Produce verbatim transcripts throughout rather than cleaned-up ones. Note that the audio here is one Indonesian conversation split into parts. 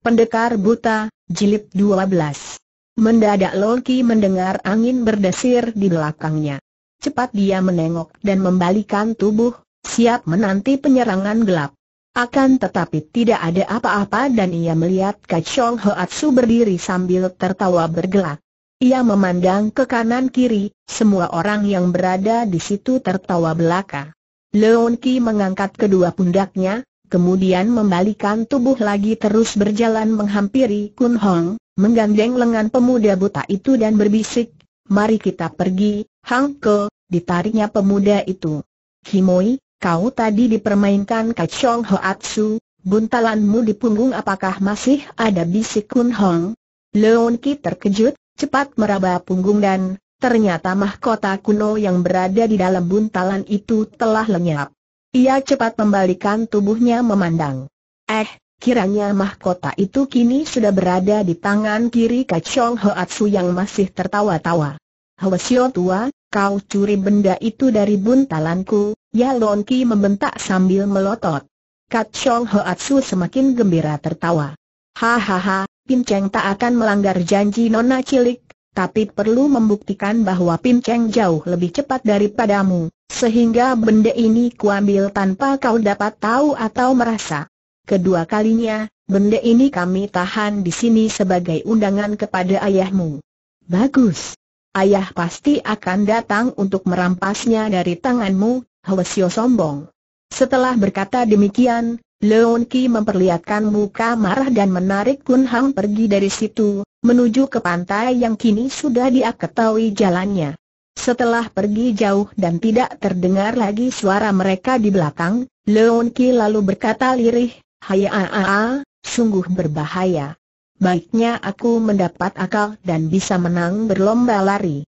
Pendekar Buta, Jilid dua belas. Mendadak Loki mendengar angin berdesir di belakangnya. Cepat dia menengok dan membalikkan tubuh, siap menanti penyerangan gelap. Akan tetapi tidak ada apa-apa dan ia melihat Kachong Hoatsu berdiri sambil tertawa bergelak. Ia memandang ke kanan-kiri, semua orang yang berada di situ tertawa belaka. Loki mengangkat kedua pundaknya, kemudian membalikan tubuh lagi terus berjalan menghampiri Kun Hong, menggandeng lengan pemuda buta itu dan berbisik, "Mari kita pergi, Hang Ke," ditariknya pemuda itu. "Himoi, kau tadi dipermainkan Kachong Hoatsu, buntalanmu di punggung apakah masih ada?" bisik Kun Hong. Loki terkejut, cepat meraba punggung dan ternyata mahkota kuno yang berada di dalam buntalan itu telah lenyap. Ia cepat membalikan tubuhnya memandang. Eh, kiranya mahkota itu kini sudah berada di tangan kiri Kachong Hoatsu yang masih tertawa-tawa. "Hwasyo tua, kau curi benda itu dari buntalanku," ya Loki membentak sambil melotot. Kachong Hoatsu semakin gembira tertawa. "Hahaha, Pinceng tak akan melanggar janji nona cilik, tapi perlu membuktikan bahwa Pinceng jauh lebih cepat daripadamu, sehingga benda ini kuambil tanpa kau dapat tahu atau merasa. Kedua kalinya, benda ini kami tahan di sini sebagai undangan kepada ayahmu." "Bagus. Ayah pasti akan datang untuk merampasnya dari tanganmu, Hwasyo sombong." Setelah berkata demikian, Loki memperlihatkan muka marah dan menarik Kun Hong pergi dari situ, menuju ke pantai yang kini sudah dia ketahui jalannya. Setelah pergi jauh dan tidak terdengar lagi suara mereka di belakang, Loki lalu berkata lirih, "Hayaa, sungguh berbahaya. Baiknya aku mendapat akal dan bisa menang berlomba lari."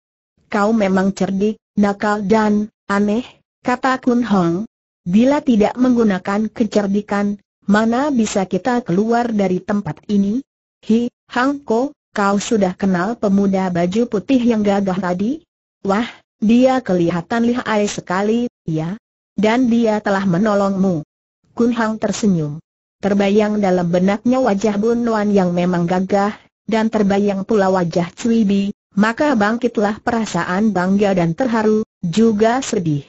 "Kau memang cerdik, nakal dan aneh," kata Kun Hong. "Bila tidak menggunakan kecerdikan, mana bisa kita keluar dari tempat ini?" "Hi, Hang Ko, kau sudah kenal pemuda baju putih yang gagah tadi? Wah, dia kelihatan lihai sekali, ya. Dan dia telah menolongmu." Kun Hong tersenyum. Terbayang dalam benaknya wajah Bun Wan yang memang gagah, dan terbayang pula wajah Cui Bi, maka bangkitlah perasaan bangga dan terharu, juga sedih.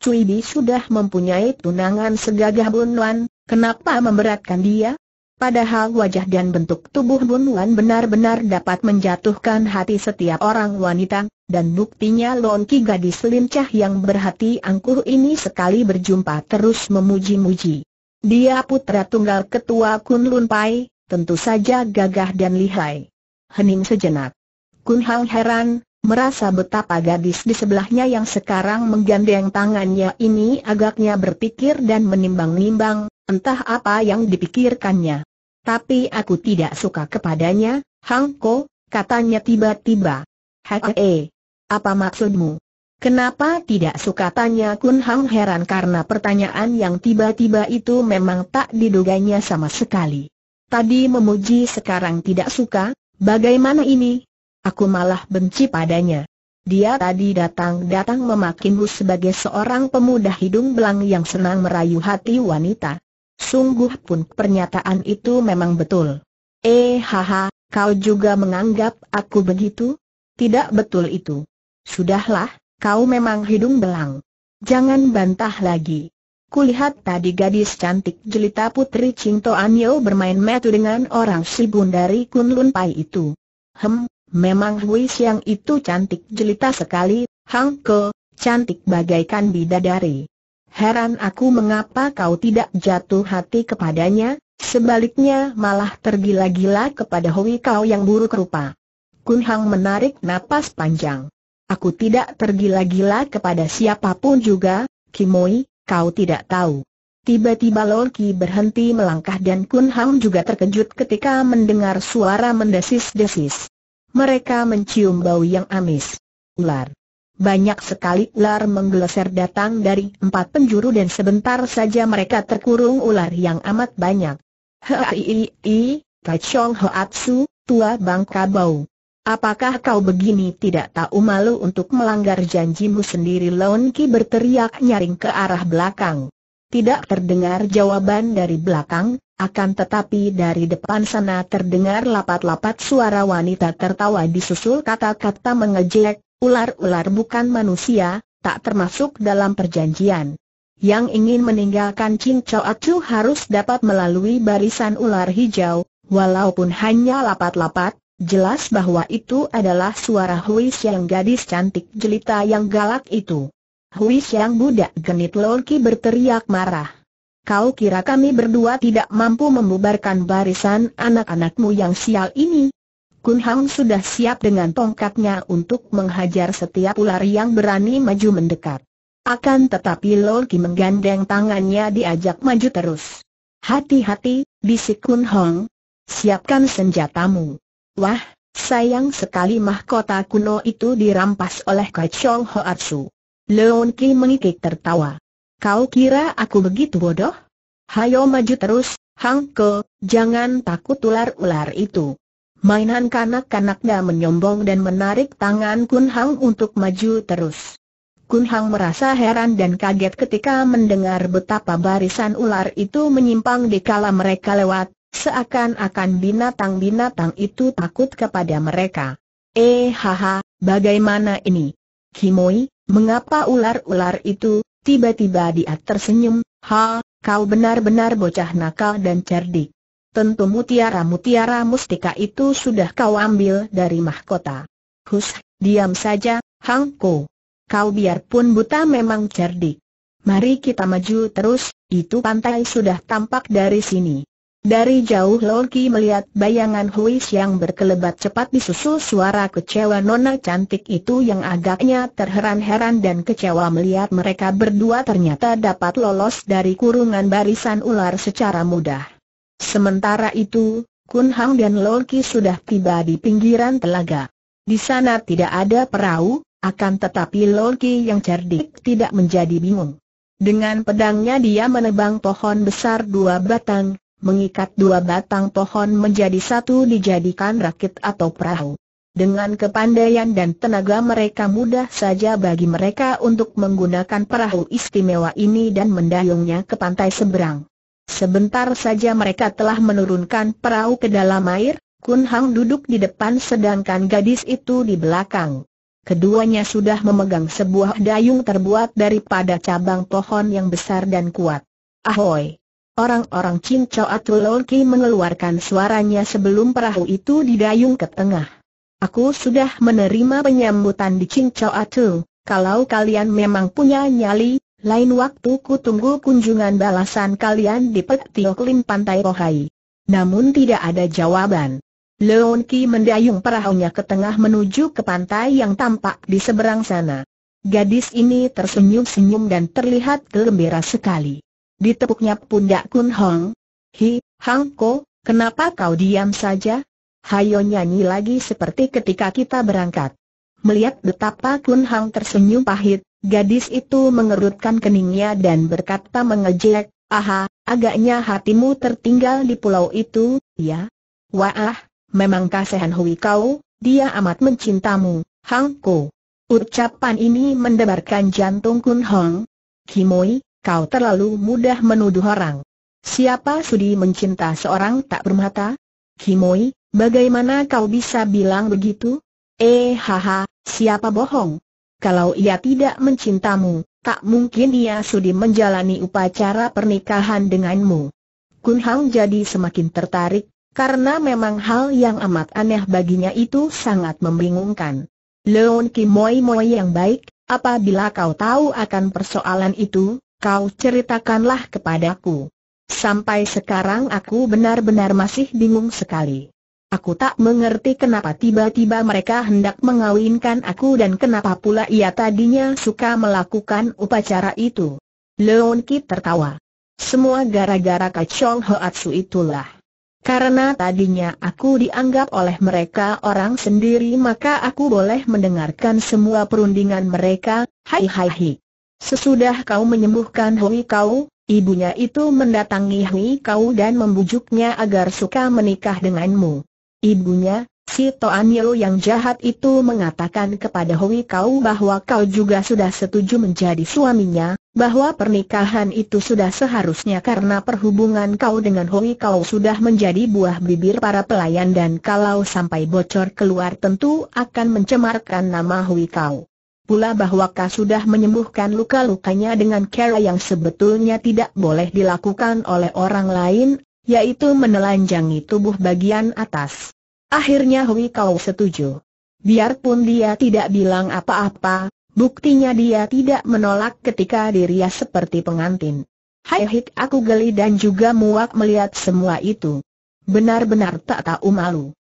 Cui Bi sudah mempunyai tunangan segagah Bun Wan, kenapa memberatkan dia? Padahal wajah dan bentuk tubuh Bun Wan benar-benar dapat menjatuhkan hati setiap orang wanita, dan buktinya Loki gadis lincah yang berhati angkuh ini sekali berjumpa terus memuji-muji. Dia putra tunggal ketua Kunlun Pai, tentu saja gagah dan lihai. Hening sejenak. Kun Hong heran, merasa betapa gadis di sebelahnya yang sekarang menggandeng tangannya ini agaknya berpikir dan menimbang-nimbang, entah apa yang dipikirkannya. "Tapi aku tidak suka kepadanya, Hang Ko," katanya tiba-tiba. "Hee, apa maksudmu? Kenapa tidak suka?" tanya Kun Hong heran karena pertanyaan yang tiba-tiba itu memang tak diduganya sama sekali. Tadi memuji sekarang tidak suka, bagaimana ini? "Aku malah benci padanya. Dia tadi datang-datang memakimu sebagai seorang pemuda hidung belang yang senang merayu hati wanita." Sungguh pun pernyataan itu memang betul. "Eh haha, kau juga menganggap aku begitu? Tidak betul itu. Sudahlah, kau memang hidung belang. Jangan bantah lagi. Kulihat tadi gadis cantik jelita putri Cinto Anyo bermain metu dengan orang Sibun dari Kunlun Pai itu." "Hem, memang Hui Siang itu cantik jelita sekali, Hang Ke, cantik bagaikan bidadari. Heran aku mengapa kau tidak jatuh hati kepadanya, sebaliknya malah tergila-gila kepada Hui kau yang buruk rupa." Kun Hong menarik napas panjang. "Aku tidak tergila-gila kepada siapapun juga, Kimoi, kau tidak tahu." Tiba-tiba Loki berhenti melangkah dan Kun Hong juga terkejut ketika mendengar suara mendesis-desis. Mereka mencium bau yang amis. Ular. Banyak sekali ular menggeleser datang dari empat penjuru dan sebentar saja mereka terkurung ular yang amat banyak. "Hei, Kachong Hoatsu, tua bangka bau. Apakah kau begini tidak tahu malu untuk melanggar janjimu sendiri?" Loki berteriak nyaring ke arah belakang. Tidak terdengar jawaban dari belakang, akan tetapi dari depan sana terdengar lapat-lapat suara wanita tertawa disusul kata-kata mengejek, "Ular-ular bukan manusia, tak termasuk dalam perjanjian. Yang ingin meninggalkan Ching Chou Acu harus dapat melalui barisan ular hijau." Walaupun hanya lapat-lapat, jelas bahwa itu adalah suara Hui Xiang, gadis cantik jelita yang galak itu. "Hui Xiang budak genit!" Lolki berteriak marah. "Kau kira kami berdua tidak mampu membubarkan barisan anak-anakmu yang sial ini?" Kun Hang sudah siap dengan tongkatnya untuk menghajar setiap ular yang berani maju mendekat. Akan tetapi Lolki menggandeng tangannya, diajak maju terus. "Hati-hati," bisik Kun Hang. "Siapkan senjatamu." Wah, sayang sekali mahkota kuno itu dirampas oleh Kacau Hoatsu. Leon Ki mengikik tertawa. "Kau kira aku begitu bodoh? Hayo maju terus, Hang Ke, jangan takut ular-ular itu." Mainan kanak-kanak dah menyombong dan menarik tangan Kun Hang untuk maju terus. Kun Hang merasa heran dan kaget ketika mendengar betapa barisan ular itu menyimpang di kala mereka lewat. Seakan-akan binatang-binatang itu takut kepada mereka. "Eh haha, bagaimana ini? Kimoi, mengapa ular-ular itu?" Tiba-tiba dia tersenyum. "Ha, kau benar-benar bocah nakal dan cerdik. Tentu mutiara-mutiara mustika itu sudah kau ambil dari mahkota." "Hus, diam saja, Hang Ko. Kau biarpun buta memang cerdik. Mari kita maju terus, itu pantai sudah tampak dari sini." Dari jauh Lolki melihat bayangan Hui Xiang berkelebat cepat disusul suara kecewa nona cantik itu yang agaknya terheran-heran dan kecewa melihat mereka berdua ternyata dapat lolos dari kurungan barisan ular secara mudah. Sementara itu, Kun Hang dan Lolki sudah tiba di pinggiran telaga. Di sana tidak ada perahu, akan tetapi Lolki yang cerdik tidak menjadi bingung. Dengan pedangnya dia menebang pohon besar dua batang. Mengikat dua batang pohon menjadi satu dijadikan rakit atau perahu. Dengan kepandaian dan tenaga mereka mudah saja bagi mereka untuk menggunakan perahu istimewa ini dan mendayungnya ke pantai seberang. Sebentar saja mereka telah menurunkan perahu ke dalam air. Kun Hang duduk di depan sedangkan gadis itu di belakang. Keduanya sudah memegang sebuah dayung terbuat daripada cabang pohon yang besar dan kuat. "Ahoy! Orang-orang Ching Chou Acu!" Lolki mengeluarkan suaranya sebelum perahu itu didayung ke tengah. "Aku sudah menerima penyambutan di Ching Chou Acu. Kalau kalian memang punya nyali, lain waktu ku tunggu kunjungan balasan kalian di petioklim pantai Pohai." Namun tidak ada jawaban. Lolki mendayung perahunya ke tengah menuju ke pantai yang tampak di seberang sana. Gadis ini tersenyum-senyum dan terlihat gembira sekali. Ditepuknya pundak Kun Hong. "Hi, Hang Ko, kenapa kau diam saja? Hayo nyanyi lagi seperti ketika kita berangkat." Melihat betapa Kun Hang tersenyum pahit, gadis itu mengerutkan keningnya dan berkata mengejek, "Aha, agaknya hatimu tertinggal di pulau itu, ya? Wah, memang kasihan Hui kau, dia amat mencintamu, Hang Ko." Ucapan ini mendebarkan jantung Kun Hong. "Kimoi, kau terlalu mudah menuduh orang. Siapa sudi mencinta seorang tak bermata? Kimoi, bagaimana kau bisa bilang begitu? Eh haha, siapa bohong? Kalau ia tidak mencintamu, tak mungkin ia sudi menjalani upacara pernikahan denganmu." Kun Hang jadi semakin tertarik, karena memang hal yang amat aneh baginya itu sangat membingungkan. "Leon Kimoi-moi yang baik, apabila kau tahu akan persoalan itu, kau ceritakanlah kepadaku. Sampai sekarang aku benar-benar masih bingung sekali. Aku tak mengerti kenapa tiba-tiba mereka hendak mengawinkan aku dan kenapa pula ia tadinya suka melakukan upacara itu." Leon Ki tertawa. "Semua gara-gara Kacong Hoatsu itulah. Karena tadinya aku dianggap oleh mereka orang sendiri maka aku boleh mendengarkan semua perundingan mereka. Hai hai hai. Sesudah kau menyembuhkan Hui kau, ibunya itu mendatangi Hui kau dan membujuknya agar suka menikah denganmu. Ibunya, si Toan Yeo yang jahat itu mengatakan kepada Hui kau bahwa kau juga sudah setuju menjadi suaminya, bahwa pernikahan itu sudah seharusnya karena perhubungan kau dengan Hui Kau sudah menjadi buah bibir para pelayan dan kalau sampai bocor keluar tentu akan mencemarkan nama Hui Kau. Pula bahwa kau sudah menyembuhkan luka-lukanya dengan cara yang sebetulnya tidak boleh dilakukan oleh orang lain, yaitu menelanjangi tubuh bagian atas. Akhirnya Hui Kau setuju. Biarpun dia tidak bilang apa-apa, buktinya dia tidak menolak ketika dirinya seperti pengantin. Hai hik, aku geli dan juga muak melihat semua itu. Benar-benar tak tahu malu.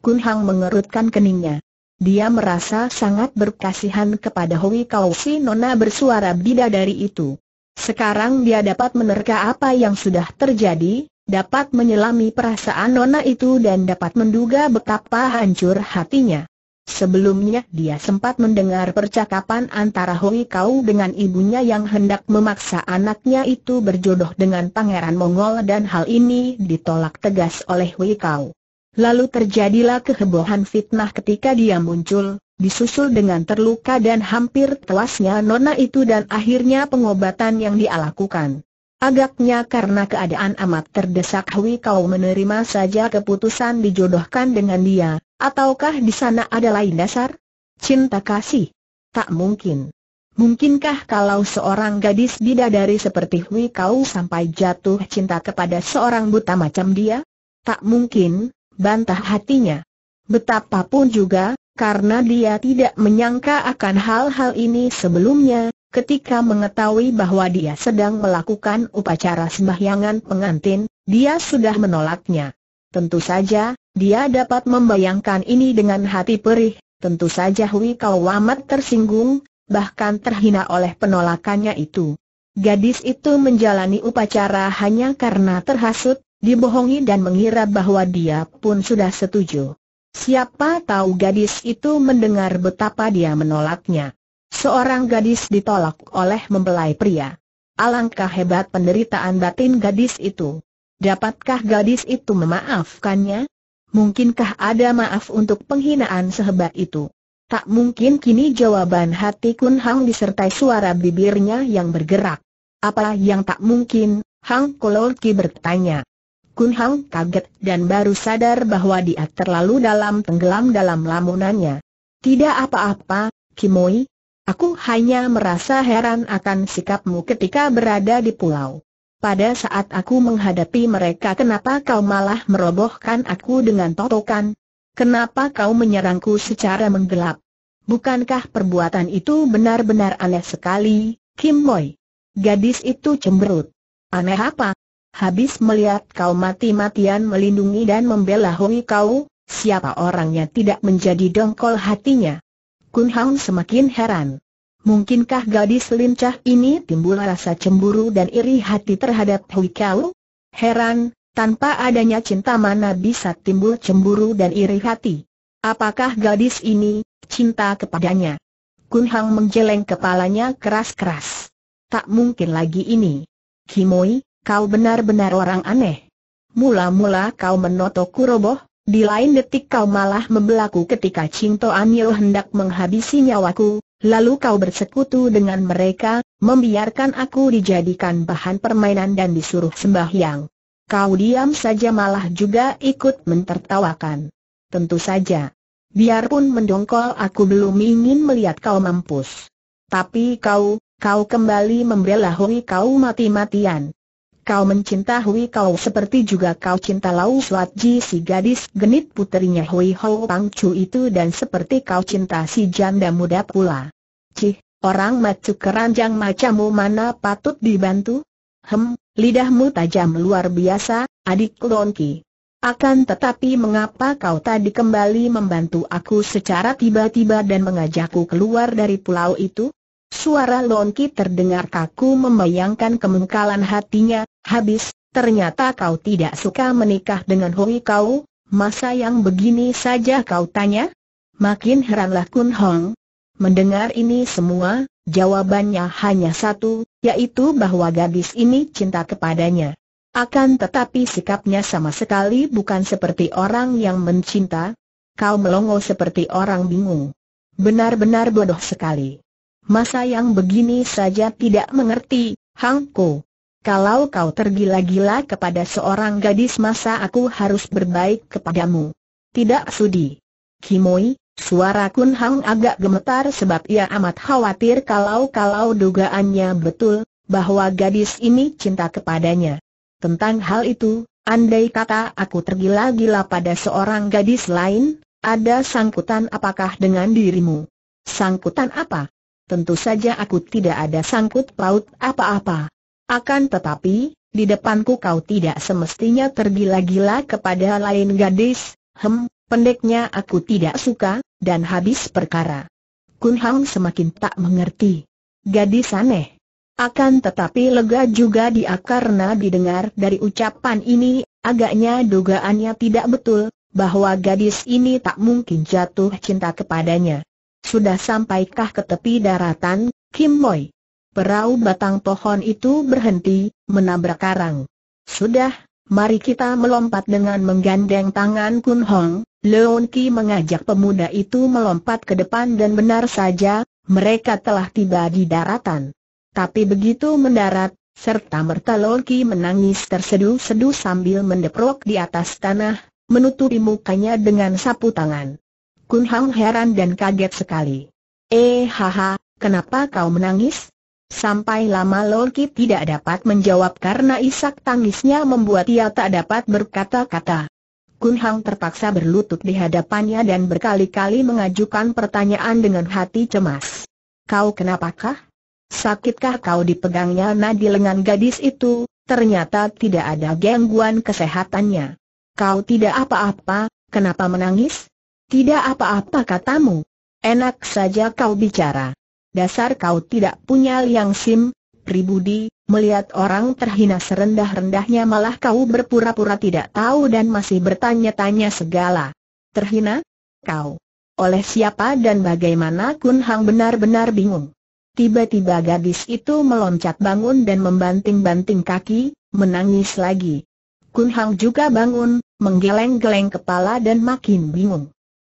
Kun Hang mengerutkan keningnya. Dia merasa sangat berkasihan kepada Hui Kau si nona bersuara bidadari itu. Sekarang dia dapat menerka apa yang sudah terjadi, dapat menyelami perasaan nona itu dan dapat menduga betapa hancur hatinya. Sebelumnya dia sempat mendengar percakapan antara Hui Kau dengan ibunya yang hendak memaksa anaknya itu berjodoh dengan pangeran Mongol dan hal ini ditolak tegas oleh Hui Kau. Lalu terjadilah kehebohan fitnah ketika dia muncul, disusul dengan terluka dan hampir tewasnya nona itu dan akhirnya pengobatan yang dia lakukan. Agaknya karena keadaan amat terdesak Hui Kau menerima saja keputusan dijodohkan dengan dia. Ataukah di sana ada lain dasar? Cinta kasih? Tak mungkin. Mungkinkah kalau seorang gadis bidadari seperti Hui Kau sampai jatuh cinta kepada seorang buta macam dia? Tak mungkin, bantah hatinya. Betapapun juga, karena dia tidak menyangka akan hal-hal ini sebelumnya, ketika mengetahui bahwa dia sedang melakukan upacara sembahyangan pengantin, dia sudah menolaknya. Tentu saja, dia dapat membayangkan ini dengan hati perih, tentu saja Hui Kau amat tersinggung, bahkan terhina oleh penolakannya itu. Gadis itu menjalani upacara hanya karena terhasut, dibohongi dan mengira bahwa dia pun sudah setuju. Siapa tahu gadis itu mendengar betapa dia menolaknya. Seorang gadis ditolak oleh mempelai pria. Alangkah hebat penderitaan batin gadis itu. Dapatkah gadis itu memaafkannya? Mungkinkah ada maaf untuk penghinaan sehebat itu? Tak mungkin. Kini jawaban hati Kun Hang disertai suara bibirnya yang bergerak. Apa yang tak mungkin? Hang Kololki bertanya. Kun Hang kaget dan baru sadar bahwa dia terlalu dalam tenggelam dalam lamunannya. Tidak apa-apa, Kimoi. Aku hanya merasa heran akan sikapmu ketika berada di pulau. Pada saat aku menghadapi mereka, kenapa kau malah merobohkan aku dengan totokan? Kenapa kau menyerangku secara menggelap? Bukankah perbuatan itu benar-benar aneh sekali, Kimoi? Gadis itu cemberut. Aneh apa? Habis melihat kau mati-matian melindungi dan membela Hui Kau, siapa orangnya tidak menjadi dongkol hatinya? Kun Hang semakin heran. Mungkinkah gadis lincah ini timbul rasa cemburu dan iri hati terhadap Hui Kau? Heran, tanpa adanya cinta mana bisa timbul cemburu dan iri hati? Apakah gadis ini cinta kepadanya? Kun Hang menggeleng kepalanya keras-keras. Tak mungkin lagi ini. Kimoi, kau benar-benar orang aneh. Mula-mula kau menotoku roboh, di lain detik kau malah membelaku ketika Cinto Anio hendak menghabisi nyawaku. Lalu kau bersekutu dengan mereka, membiarkan aku dijadikan bahan permainan dan disuruh sembahyang. Kau diam saja malah juga ikut mentertawakan. Tentu saja. Biarpun mendongkol, aku belum ingin melihat kau mampus. Tapi kau, kau kembali membela Hui Kau mati-matian. Kau mencinta Hui Kau seperti juga kau cinta Lau Suatji si gadis genit puterinya Hui Hou Pangcu itu dan seperti kau cinta si janda muda pula. Cih, orang macu keranjang macammu mana patut dibantu? Hem, lidahmu tajam luar biasa, adik Longki. Akan tetapi mengapa kau tadi kembali membantu aku secara tiba-tiba dan mengajakku keluar dari pulau itu? Suara Longki terdengar kaku membayangkan kemengkalan hatinya. Habis, ternyata kau tidak suka menikah dengan Hui Kau, masa yang begini saja kau tanya? Makin heranlah Kun Hong. Mendengar ini semua, jawabannya hanya satu, yaitu bahwa gadis ini cinta kepadanya. Akan tetapi sikapnya sama sekali bukan seperti orang yang mencinta. Kau melongo seperti orang bingung. Benar-benar bodoh sekali. Masa yang begini saja tidak mengerti, Hangko. Kalau kau tergila-gila kepada seorang gadis, masa aku harus berbaik kepadamu? Tidak sudi. Kimoi, suara Kun Hang agak gemetar sebab ia amat khawatir kalau-kalau dugaannya betul, bahwa gadis ini cinta kepadanya. Tentang hal itu, andai kata aku tergila-gila pada seorang gadis lain, ada sangkutan apakah dengan dirimu? Sangkutan apa? Tentu saja aku tidak ada sangkut paut apa-apa. Akan tetapi, di depanku kau tidak semestinya tergila-gila kepada lain gadis. Hem, pendeknya aku tidak suka, dan habis perkara. Kun Hang semakin tak mengerti. Gadis aneh. Akan tetapi lega juga dia karena didengar dari ucapan ini, agaknya dugaannya tidak betul, bahwa gadis ini tak mungkin jatuh cinta kepadanya. Sudah sampaikah ke tepi daratan, Kim Moi? Perahu batang pohon itu berhenti, menabrak karang. Sudah, mari kita melompat. Dengan menggandeng tangan Kun Hong, Leon Ki mengajak pemuda itu melompat ke depan dan benar saja, mereka telah tiba di daratan. Tapi begitu mendarat, serta merta Leon Ki menangis tersedu-sedu sambil mendeprok di atas tanah, menutupi mukanya dengan sapu tangan. Kun Hang heran dan kaget sekali. Eh haha, kenapa kau menangis? Sampai lama Leon Ki tidak dapat menjawab karena isak tangisnya membuat ia tak dapat berkata-kata. Kun Hang terpaksa berlutut di hadapannya dan berkali-kali mengajukan pertanyaan dengan hati cemas. Kau kenapakah? Sakitkah kau? Dipegangnya nadi lengan gadis itu, ternyata tidak ada gangguan kesehatannya. Kau tidak apa-apa, kenapa menangis? Tidak apa-apa katamu. Enak saja kau bicara. Dasar kau tidak punya liang sim, pribudi, melihat orang terhina serendah-rendahnya malah kau berpura-pura tidak tahu dan masih bertanya-tanya segala. Terhina? Kau? Oleh siapa dan bagaimana? Kun Hang benar-benar bingung. Tiba-tiba gadis itu meloncat bangun dan membanting-banting kaki, menangis lagi. Kun Hang juga bangun, menggeleng-geleng kepala dan makin bingung.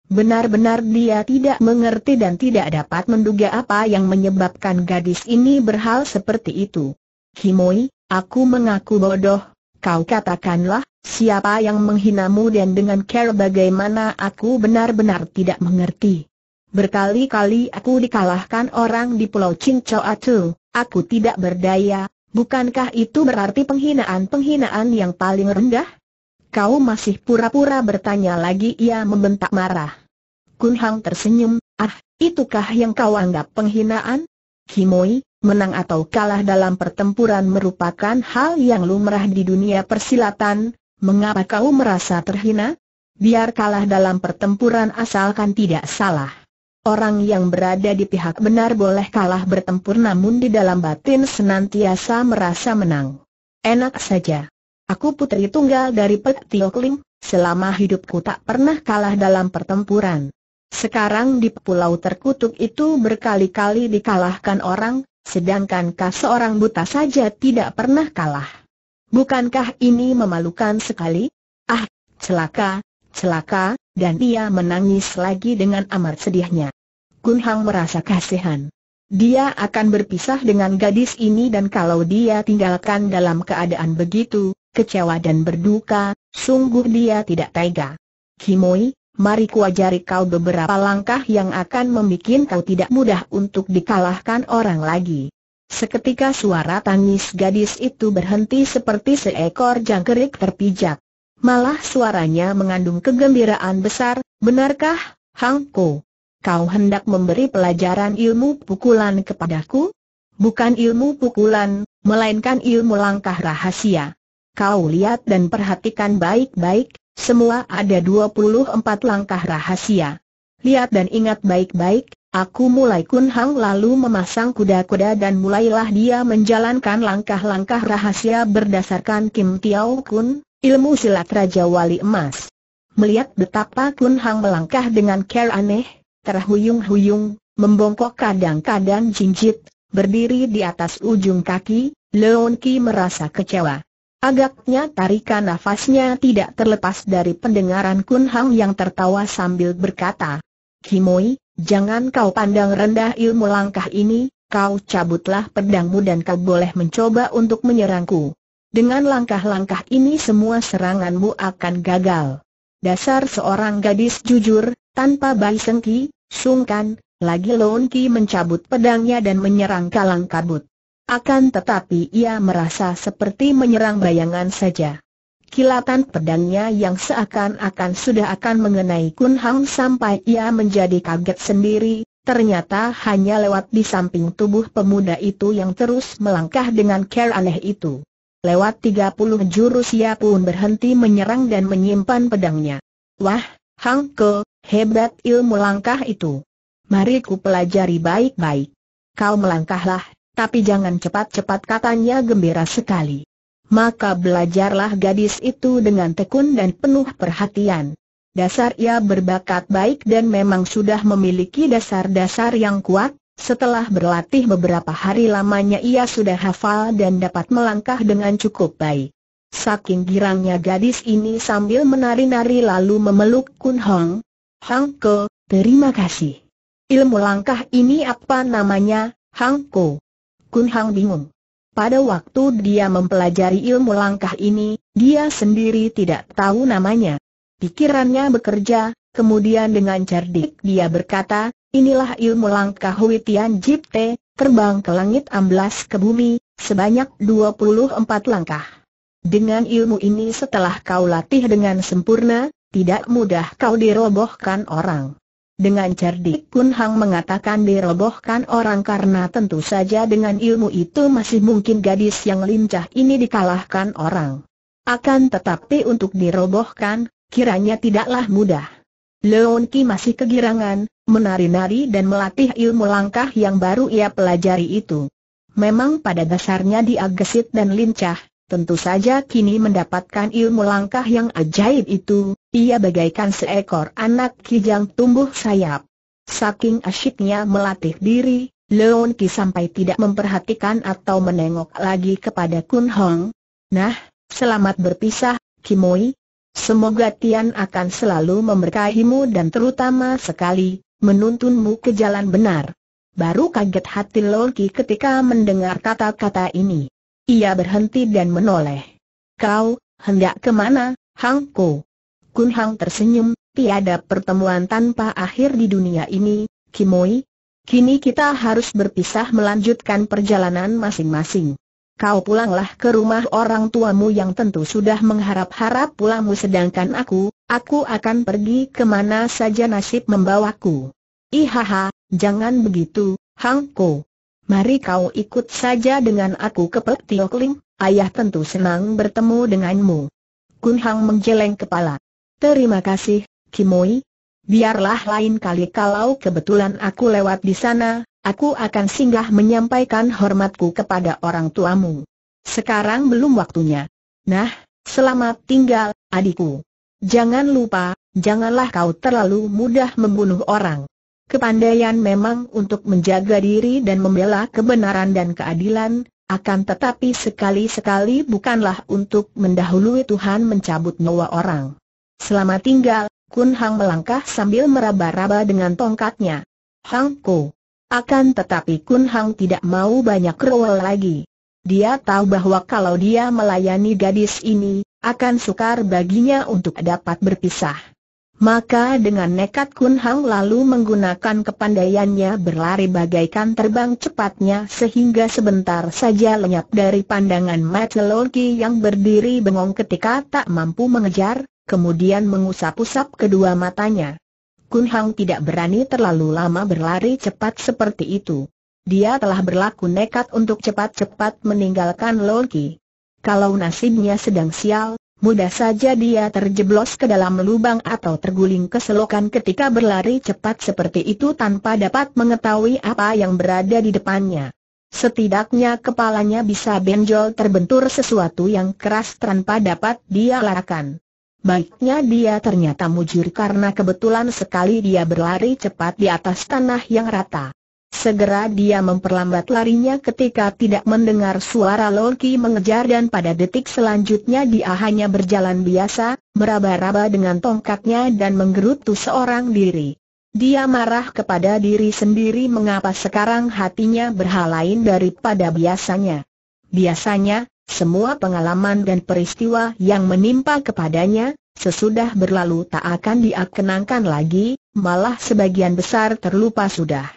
Benar-benar dia tidak mengerti dan tidak dapat menduga apa yang menyebabkan gadis ini berhal seperti itu. Kimoi, aku mengaku bodoh. Kau katakanlah, siapa yang menghinamu dan dengan cara bagaimana? Aku benar-benar tidak mengerti. Berkali-kali aku dikalahkan orang di Pulau Cincoa itu, aku tidak berdaya. Bukankah itu berarti penghinaan-penghinaan yang paling rendah? Kau masih pura-pura bertanya lagi, ia membentak marah. Kun Hang tersenyum, ah, itukah yang kau anggap penghinaan? Kimoi, menang atau kalah dalam pertempuran merupakan hal yang lumrah di dunia persilatan, mengapa kau merasa terhina? Biar kalah dalam pertempuran asalkan tidak salah. Orang yang berada di pihak benar boleh kalah bertempur namun di dalam batin senantiasa merasa menang. Enak saja. Aku putri tunggal dari Pek Tio Kling, selama hidupku tak pernah kalah dalam pertempuran. Sekarang di pulau terkutuk itu berkali-kali dikalahkan orang, sedangkan kau seorang buta saja tidak pernah kalah. Bukankah ini memalukan sekali? Ah, celaka, celaka. Dan dia menangis lagi dengan amat sedihnya. Kun Hang merasa kasihan. Dia akan berpisah dengan gadis ini dan kalau dia tinggalkan dalam keadaan begitu, kecewa dan berduka, sungguh dia tidak tega. Kimoi, mari kuajari kau beberapa langkah yang akan membuat kau tidak mudah untuk dikalahkan orang lagi. Seketika suara tangis gadis itu berhenti seperti seekor jangkrik terpijak. Malah suaranya mengandung kegembiraan besar. Benarkah, Hangko? Kau hendak memberi pelajaran ilmu pukulan kepadaku? Bukan ilmu pukulan, melainkan ilmu langkah rahasia. Kau lihat dan perhatikan baik-baik, semua ada dua puluh empat langkah rahasia. Lihat dan ingat baik-baik, aku mulai. Kun Hang lalu memasang kuda-kuda dan mulailah dia menjalankan langkah-langkah rahasia berdasarkan Kim Tiao Kun, ilmu silat Raja Wali Emas. Melihat betapa Kun Hang melangkah dengan cara aneh, terhuyung-huyung, membongkok kadang-kadang jinjit, berdiri di atas ujung kaki, Leon Ki merasa kecewa. Agaknya tarikan nafasnya tidak terlepas dari pendengaran Kun Hang yang tertawa sambil berkata, Kimoi, jangan kau pandang rendah ilmu langkah ini, kau cabutlah pedangmu dan kau boleh mencoba untuk menyerangku. Dengan langkah-langkah ini semua seranganmu akan gagal. Dasar seorang gadis jujur, tanpa bai sengki, sungkan, lagi Lon Ki mencabut pedangnya dan menyerang Kalang Kabut. Akan tetapi ia merasa seperti menyerang bayangan saja. Kilatan pedangnya yang seakan-akan sudah akan mengenai Kun Hang sampai ia menjadi kaget sendiri, ternyata hanya lewat di samping tubuh pemuda itu yang terus melangkah dengan cara aneh itu. Lewat tiga puluh jurus ia pun berhenti menyerang dan menyimpan pedangnya. Wah, Hang Ke, hebat ilmu langkah itu. Mari ku pelajari baik-baik. Kau melangkahlah, tapi jangan cepat-cepat, katanya gembira sekali. Maka belajarlah gadis itu dengan tekun dan penuh perhatian. Dasar ia berbakat baik dan memang sudah memiliki dasar-dasar yang kuat. Setelah berlatih beberapa hari lamanya ia sudah hafal dan dapat melangkah dengan cukup baik. Saking girangnya gadis ini sambil menari-nari lalu memeluk Kun Hong. Hang Ke, terima kasih. Ilmu langkah ini apa namanya, Hang Ke? Kun Hang bingung. Pada waktu dia mempelajari ilmu langkah ini, dia sendiri tidak tahu namanya. Pikirannya bekerja, kemudian dengan cerdik dia berkata, inilah ilmu langkah Hui Tian Jip Te, terbang ke langit amblas ke bumi, sebanyak dua puluh empat langkah. Dengan ilmu ini setelah kau latih dengan sempurna, tidak mudah kau dirobohkan orang. Dengan cerdik Kun Hang mengatakan dirobohkan orang karena tentu saja dengan ilmu itu masih mungkin gadis yang lincah ini dikalahkan orang. Akan tetapi untuk dirobohkan, kiranya tidaklah mudah. Lon Ki masih kegirangan, menari-nari dan melatih ilmu langkah yang baru ia pelajari itu. Memang pada dasarnya dia gesit dan lincah, tentu saja kini mendapatkan ilmu langkah yang ajaib itu. Ia bagaikan seekor anak kijang tumbuh sayap. Saking asyiknya melatih diri, Lon Ki sampai tidak memperhatikan atau menengok lagi kepada Kun Hong. Nah, selamat berpisah, Kimoi. Semoga Tian akan selalu memberkahimu dan terutama sekali menuntunmu ke jalan benar. Baru kaget hati Lon Ki ketika mendengar kata-kata ini. Ia berhenti dan menoleh. Kau hendak kemana, Hang Ke? Kun Hang tersenyum, tiada pertemuan tanpa akhir di dunia ini, Kimoi. Kini kita harus berpisah melanjutkan perjalanan masing-masing. Kau pulanglah ke rumah orang tuamu yang tentu sudah mengharap-harap pulangmu, sedangkan aku, aku akan pergi kemana saja nasib membawaku. Ihaha, jangan begitu, Hang Ke. Mari kau ikut saja dengan aku ke Pek Tio Kling, ayah tentu senang bertemu denganmu. Kun Hang menggeleng kepala. Terima kasih, Kimoi. Biarlah lain kali kalau kebetulan aku lewat di sana, aku akan singgah menyampaikan hormatku kepada orang tuamu. Sekarang belum waktunya. Nah, selamat tinggal, adikku. Jangan lupa, janganlah kau terlalu mudah membunuh orang. Kepandaian memang untuk menjaga diri dan membela kebenaran dan keadilan, akan tetapi sekali-sekali bukanlah untuk mendahului Tuhan mencabut nyawa orang. Selamat tinggal. Kun Hang melangkah sambil meraba-raba dengan tongkatnya. Hang Ke. Akan tetapi Kun Hang tidak mau banyak rewel lagi. Dia tahu bahwa kalau dia melayani gadis ini, akan sukar baginya untuk dapat berpisah. Maka dengan nekat Kun Hang lalu menggunakan kepandaiannya berlari bagaikan terbang cepatnya sehingga sebentar saja lenyap dari pandangan mata Lon Ki yang berdiri bengong ketika tak mampu mengejar. Kemudian mengusap-usap kedua matanya. Kun Hang tidak berani terlalu lama berlari cepat seperti itu. Dia telah berlaku nekat untuk cepat-cepat meninggalkan Lon Ki. Kalau nasibnya sedang sial, mudah saja dia terjeblos ke dalam lubang atau terguling ke selokan ketika berlari cepat seperti itu tanpa dapat mengetahui apa yang berada di depannya. Setidaknya kepalanya bisa benjol terbentur sesuatu yang keras tanpa dapat dia larikan. Baiknya dia ternyata mujur karena kebetulan sekali dia berlari cepat di atas tanah yang rata. Segera dia memperlambat larinya ketika tidak mendengar suara Lon Ki mengejar dan pada detik selanjutnya dia hanya berjalan biasa, meraba-raba dengan tongkatnya dan menggerutu seorang diri. Dia marah kepada diri sendiri mengapa sekarang hatinya berhalain daripada biasanya. Biasanya, semua pengalaman dan peristiwa yang menimpa kepadanya, sesudah berlalu tak akan dia kenangkan lagi, malah sebagian besar terlupa sudah.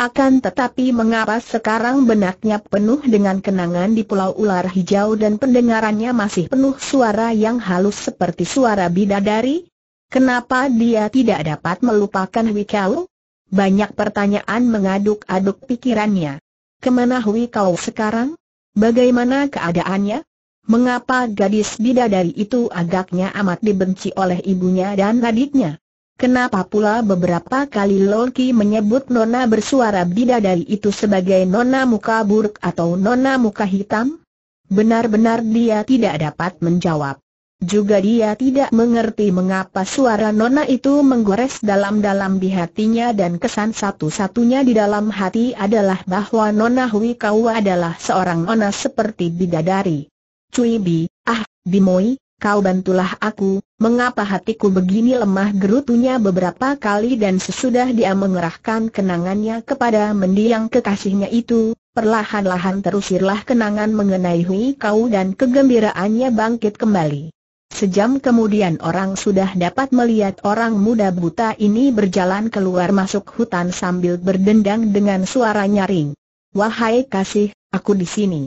Akan tetapi mengapa sekarang benaknya penuh dengan kenangan di Pulau Ular Hijau dan pendengarannya masih penuh suara yang halus seperti suara bidadari? Kenapa dia tidak dapat melupakan Hui Kau? Banyak pertanyaan mengaduk-aduk pikirannya. Kemana Hui Kau sekarang? Bagaimana keadaannya? Mengapa gadis bidadari itu agaknya amat dibenci oleh ibunya dan adiknya? Kenapa pula beberapa kali Loki menyebut nona bersuara bidadari itu sebagai nona muka buruk atau nona muka hitam? Benar-benar dia tidak dapat menjawab. Juga dia tidak mengerti mengapa suara nona itu menggores dalam-dalam di hatinya dan kesan satu-satunya di dalam hati adalah bahwa nona Hui Kau adalah seorang nona seperti bidadari. Cui Bi, ah, Bimoi, kau bantulah aku, mengapa hatiku begini lemah gerutunya beberapa kali dan sesudah dia mengerahkan kenangannya kepada mendiang kekasihnya itu. Perlahan-lahan terusirlah kenangan mengenai Hui Kau dan kegembiraannya bangkit kembali. Sejam kemudian orang sudah dapat melihat orang muda buta ini berjalan keluar masuk hutan sambil berdendang dengan suara nyaring. Wahai kasih, aku di sini.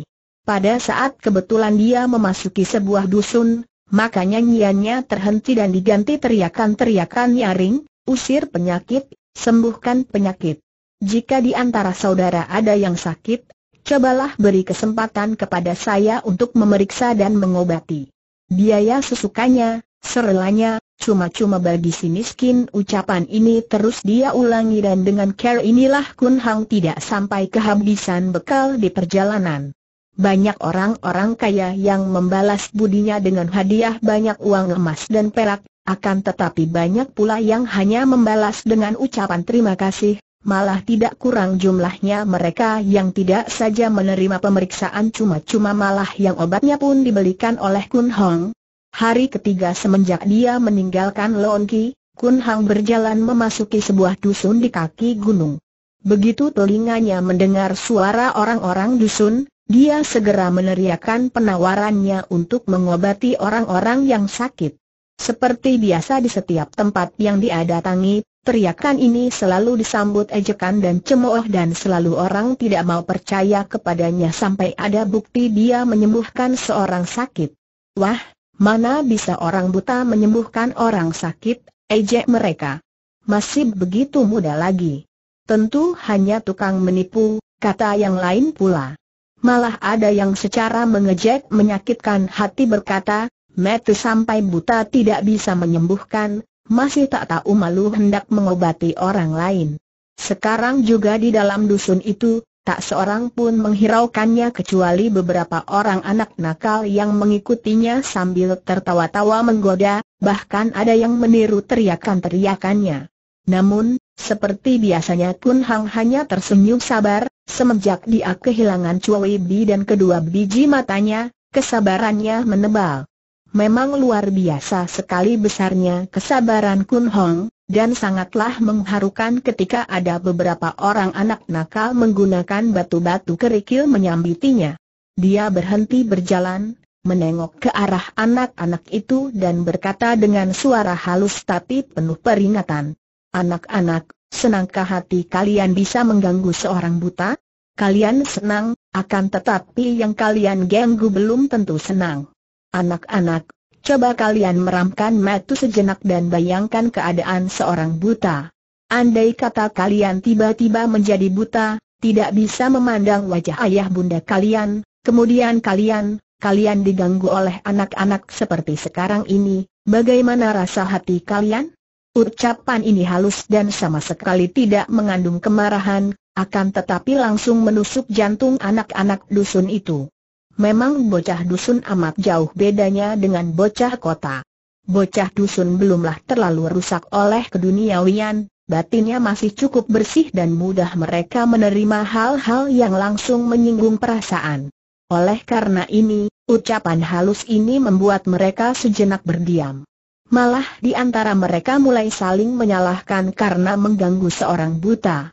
Pada saat kebetulan dia memasuki sebuah dusun, maka nyanyiannya terhenti dan diganti teriakan-teriakan nyaring, usir penyakit, sembuhkan penyakit. Jika di antara saudara ada yang sakit, cobalah beri kesempatan kepada saya untuk memeriksa dan mengobati. Biaya sesukanya, serelanya, cuma-cuma bagi si miskin. Ucapan ini terus dia ulangi dan dengan cara inilah Kun Hang tidak sampai kehabisan bekal di perjalanan. Banyak orang-orang kaya yang membalas budinya dengan hadiah banyak uang emas dan perak, akan tetapi banyak pula yang hanya membalas dengan ucapan terima kasih. Malah tidak kurang jumlahnya mereka yang tidak saja menerima pemeriksaan cuma-cuma malah yang obatnya pun dibelikan oleh Kun Hang. Hari ketiga semenjak dia meninggalkan Loki, Kun Hang berjalan memasuki sebuah dusun di kaki gunung. Begitu telinganya mendengar suara orang-orang dusun, dia segera meneriakkan penawarannya untuk mengobati orang-orang yang sakit. Seperti biasa di setiap tempat yang dia datangi, teriakan ini selalu disambut ejekan dan cemooh dan selalu orang tidak mau percaya kepadanya sampai ada bukti dia menyembuhkan seorang sakit. Wah, mana bisa orang buta menyembuhkan orang sakit, ejek mereka. Masih begitu muda lagi. Tentu hanya tukang menipu, kata yang lain pula. Malah ada yang secara mengejek menyakitkan hati berkata, mati sampai buta tidak bisa menyembuhkan. Masih tak tahu malu hendak mengobati orang lain. Sekarang juga di dalam dusun itu, tak seorang pun menghiraukannya kecuali beberapa orang anak nakal yang mengikutinya sambil tertawa-tawa menggoda, bahkan ada yang meniru teriakan-teriakannya. Namun, seperti biasanya Kun Hang hanya tersenyum sabar, semenjak dia kehilangan Cui Bi dan kedua biji matanya, kesabarannya menebal. Memang luar biasa sekali besarnya kesabaran Kun Hang, dan sangatlah mengharukan ketika ada beberapa orang anak nakal menggunakan batu-batu kerikil menyambitinya. Dia berhenti berjalan, menengok ke arah anak-anak itu dan berkata dengan suara halus tapi penuh peringatan. Anak-anak, senangkah hati kalian bisa mengganggu seorang buta? Kalian senang, akan tetapi yang kalian ganggu belum tentu senang. Anak-anak, coba kalian meramkan mata sejenak dan bayangkan keadaan seorang buta. Andai kata kalian tiba-tiba menjadi buta, tidak bisa memandang wajah ayah bunda kalian, kemudian kalian, kalian diganggu oleh anak-anak seperti sekarang ini, bagaimana rasa hati kalian? Ucapan ini halus dan sama sekali tidak mengandung kemarahan, akan tetapi langsung menusuk jantung anak-anak dusun itu. Memang bocah dusun amat jauh bedanya dengan bocah kota. Bocah dusun belumlah terlalu rusak oleh keduniawian, batinnya masih cukup bersih dan mudah mereka menerima hal-hal yang langsung menyinggung perasaan. Oleh karena ini, ucapan halus ini membuat mereka sejenak berdiam. Malah di antara mereka mulai saling menyalahkan karena mengganggu seorang buta.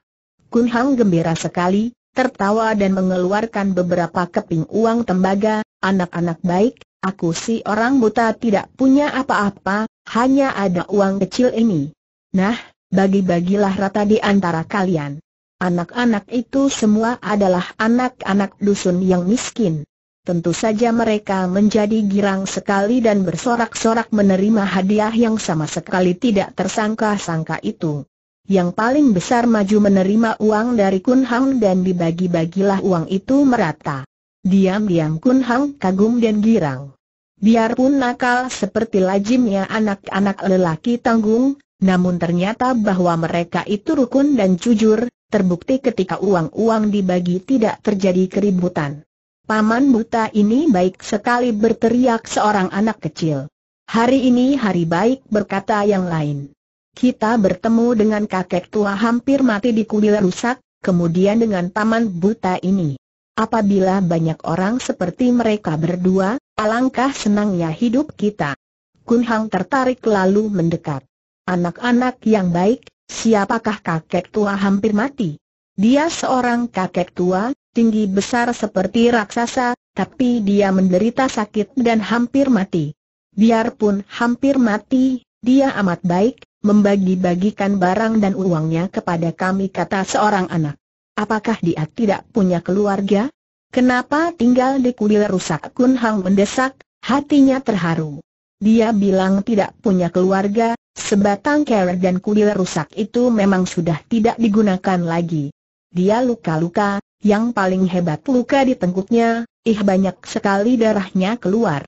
Kun Hang gembira sekali, tertawa dan mengeluarkan beberapa keping uang tembaga. Anak-anak baik, aku si orang buta tidak punya apa-apa, hanya ada uang kecil ini. Nah, bagi-bagilah rata di antara kalian. Anak-anak itu semua adalah anak-anak dusun yang miskin. Tentu saja mereka menjadi girang sekali dan bersorak-sorak menerima hadiah yang sama sekali tidak tersangka-sangka itu. Yang paling besar maju menerima uang dari Kun Hang dan dibagi-bagilah uang itu merata. Diam-diam Kun Hang kagum dan girang. Biarpun nakal seperti lazimnya anak-anak lelaki tanggung, namun ternyata bahwa mereka itu rukun dan jujur, terbukti ketika uang-uang dibagi tidak terjadi keributan. Paman buta ini baik sekali, berteriak seorang anak kecil. Hari ini hari baik, berkata yang lain. Kita bertemu dengan kakek tua hampir mati di kuil rusak, kemudian dengan paman buta ini. Apabila banyak orang seperti mereka berdua, alangkah senangnya hidup kita. Kun Hang tertarik lalu mendekat. Anak-anak yang baik, siapakah kakek tua hampir mati? Dia seorang kakek tua, tinggi besar seperti raksasa, tapi dia menderita sakit dan hampir mati. Biarpun hampir mati, dia amat baik, membagi-bagikan barang dan uangnya kepada kami, kata seorang anak. Apakah dia tidak punya keluarga? Kenapa tinggal di kuil rusak? Kun Hang mendesak, hatinya terharu. Dia bilang tidak punya keluarga, sebatang kara dan kuil rusak itu memang sudah tidak digunakan lagi. Dia luka-luka. Yang paling hebat luka di tengkuknya, ih banyak sekali darahnya keluar.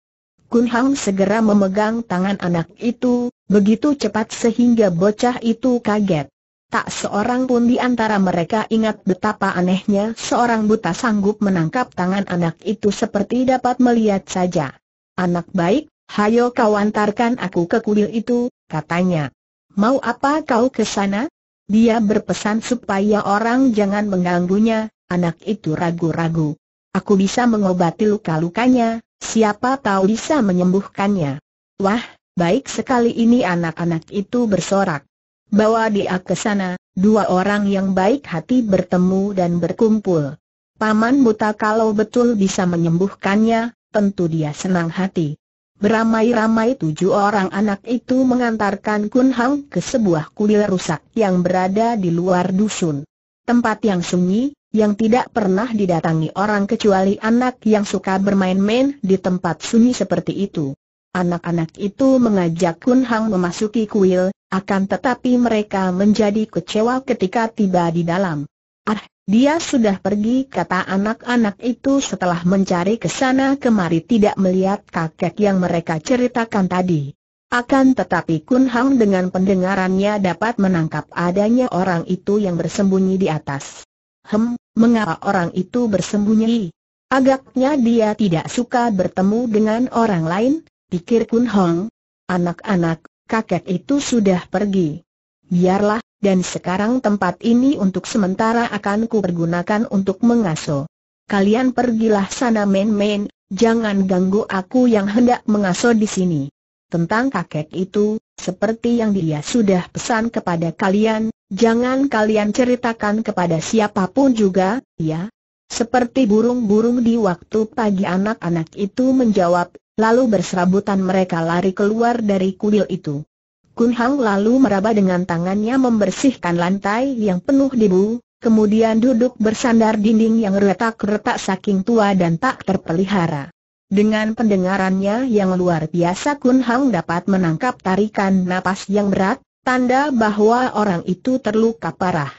Kun Hang segera memegang tangan anak itu, begitu cepat sehingga bocah itu kaget. Tak seorang pun di antara mereka ingat betapa anehnya seorang buta sanggup menangkap tangan anak itu seperti dapat melihat saja. Anak baik, hayo kau antarkan aku ke kuil itu, katanya. Mau apa kau ke sana? Dia berpesan supaya orang jangan mengganggunya. Anak itu ragu-ragu. Aku bisa mengobati luka-lukanya, siapa tahu bisa menyembuhkannya. Wah, baik sekali, ini anak-anak itu bersorak. Bawa dia ke sana. Dua orang yang baik hati bertemu dan berkumpul. Paman buta kalau betul bisa menyembuhkannya, tentu dia senang hati. Beramai-ramai tujuh orang anak itu mengantarkan Kun Hang ke sebuah kuil rusak yang berada di luar dusun. Tempat yang sunyi, yang tidak pernah didatangi orang kecuali anak yang suka bermain-main di tempat sunyi seperti itu. Anak-anak itu mengajak Kun Hang memasuki kuil, akan tetapi mereka menjadi kecewa ketika tiba di dalam. Ah, dia sudah pergi, kata anak-anak itu setelah mencari kesana kemari tidak melihat kakek yang mereka ceritakan tadi. Akan tetapi Kun Hang dengan pendengarannya dapat menangkap adanya orang itu yang bersembunyi di atas. Hem, mengapa orang itu bersembunyi? Agaknya dia tidak suka bertemu dengan orang lain, pikir Kun Hang. Anak-anak, kakek itu sudah pergi. Biarlah, dan sekarang tempat ini untuk sementara akan kupergunakan untuk mengasuh. Kalian pergilah sana main-main, jangan ganggu aku yang hendak mengasuh di sini. Tentang kakek itu, seperti yang dia sudah pesan kepada kalian, jangan kalian ceritakan kepada siapapun juga, ya? Seperti burung-burung di waktu pagi, anak-anak itu menjawab, lalu berserabutan mereka lari keluar dari kuil itu. Kun Hang lalu meraba dengan tangannya membersihkan lantai yang penuh debu, kemudian duduk bersandar dinding yang retak-retak saking tua dan tak terpelihara. Dengan pendengarannya yang luar biasa, Kun Hang dapat menangkap tarikan napas yang berat, tanda bahwa orang itu terluka parah.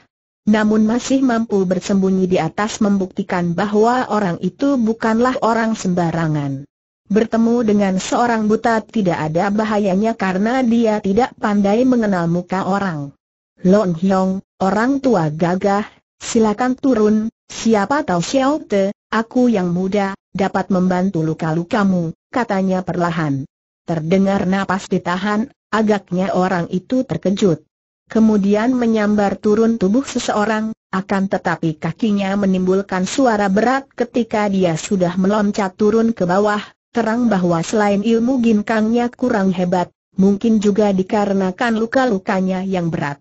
Namun masih mampu bersembunyi di atas membuktikan bahwa orang itu bukanlah orang sembarangan. Bertemu dengan seorang buta tidak ada bahayanya karena dia tidak pandai mengenal muka orang. Lon Hyong, orang tua gagah, silakan turun, siapa tahu Xiao Te, aku yang muda, dapat membantu luka-lukamu, katanya perlahan. Terdengar napas ditahan, agaknya orang itu terkejut. Kemudian menyambar turun tubuh seseorang, akan tetapi kakinya menimbulkan suara berat ketika dia sudah meloncat turun ke bawah, terang bahwa selain ilmu ginkangnya kurang hebat, mungkin juga dikarenakan luka-lukanya yang berat.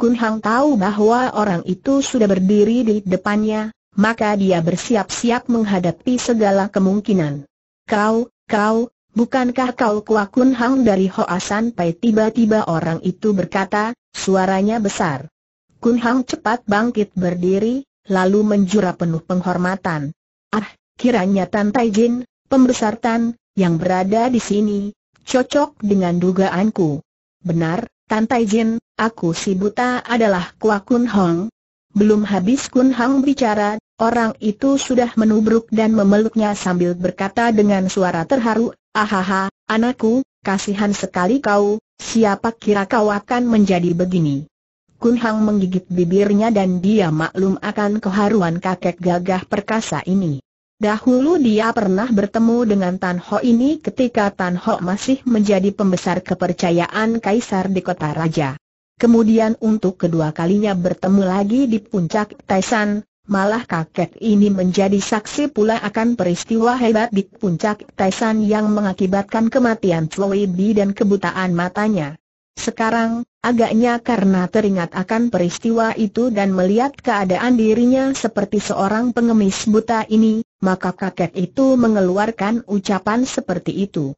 Kun Hang tahu bahwa orang itu sudah berdiri di depannya, maka dia bersiap-siap menghadapi segala kemungkinan. Kau, kau, bukankah kau Kua Kun Hang dari Hoa San Pai? Tiba-tiba orang itu berkata, suaranya besar. Kun Hang cepat bangkit berdiri, lalu menjura penuh penghormatan. Ah, kiranya Tan Tai Jin, pembesar Tan, yang berada di sini, cocok dengan dugaanku. Benar, Tan Tai Jin, aku si buta adalah Kua Kun Hang. Belum habis Kun Hang bicara, orang itu sudah menubruk dan memeluknya sambil berkata dengan suara terharu, ahaha, anakku, kasihan sekali kau, siapa kira kau akan menjadi begini. Kun Hang menggigit bibirnya dan dia maklum akan keharuan kakek gagah perkasa ini. Dahulu dia pernah bertemu dengan Tan Ho ini ketika Tan Ho masih menjadi pembesar kepercayaan kaisar di kota raja. Kemudian untuk kedua kalinya bertemu lagi di puncak Taisan, malah kakek ini menjadi saksi pula akan peristiwa hebat di puncak Taisan yang mengakibatkan kematian Chloe Bi dan kebutaan matanya. Sekarang, agaknya karena teringat akan peristiwa itu dan melihat keadaan dirinya seperti seorang pengemis buta ini, maka kakek itu mengeluarkan ucapan seperti itu.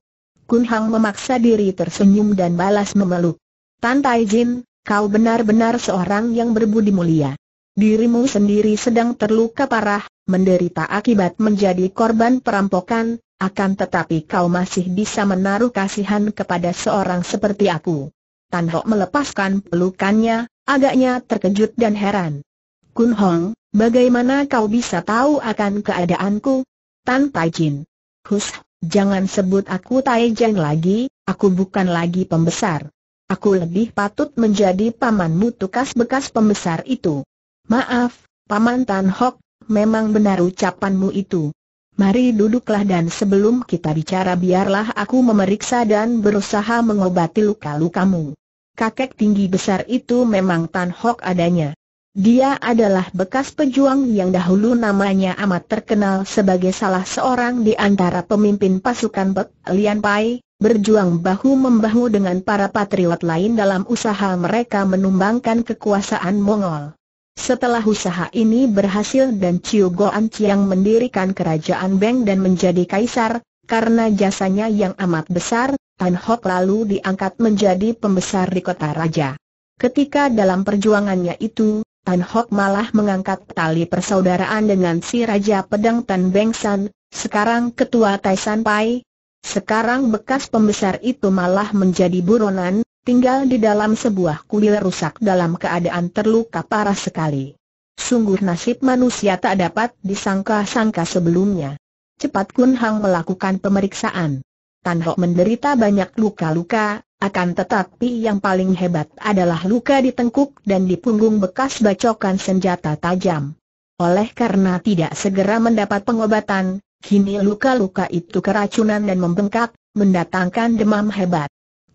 Kun Hang memaksa diri tersenyum dan balas memeluk. Tan Tai Jin, kau benar-benar seorang yang berbudi mulia. Dirimu sendiri sedang terluka parah, menderita akibat menjadi korban perampokan, akan tetapi kau masih bisa menaruh kasihan kepada seorang seperti aku. Tan Ho melepaskan pelukannya, agaknya terkejut dan heran. Kun Hong, bagaimana kau bisa tahu akan keadaanku? Tan Tai Jin. Hus, jangan sebut aku Tai Jin lagi, aku bukan lagi pembesar. Aku lebih patut menjadi pamanmu tukas bekas pembesar itu. Maaf, Paman Tan Ho, memang benar ucapanmu itu. Mari duduklah dan sebelum kita bicara biarlah aku memeriksa dan berusaha mengobati luka-lukamu. Kakek tinggi besar itu memang Tan Ho adanya. Dia adalah bekas pejuang yang dahulu namanya amat terkenal sebagai salah seorang di antara pemimpin pasukan Pek Lian Pai, berjuang bahu-membahu dengan para patriot lain dalam usaha mereka menumbangkan kekuasaan Mongol. Setelah usaha ini berhasil dan Chiu Goan Chiang mendirikan kerajaan Beng dan menjadi kaisar, karena jasanya yang amat besar, Tan Ho lalu diangkat menjadi pembesar di kota raja. Ketika dalam perjuangannya itu, Tan Ho malah mengangkat tali persaudaraan dengan si Raja Pedang Tan Beng San, sekarang ketua Tai San Pai. Sekarang bekas pembesar itu malah menjadi buronan, tinggal di dalam sebuah kuil rusak dalam keadaan terluka parah sekali. Sungguh nasib manusia tak dapat disangka-sangka sebelumnya. Cepat Kun Hang melakukan pemeriksaan. Tan Ho menderita banyak luka-luka, akan tetapi yang paling hebat adalah luka di tengkuk dan di punggung bekas bacokan senjata tajam. Oleh karena tidak segera mendapat pengobatan, kini luka-luka itu keracunan dan membengkak, mendatangkan demam hebat.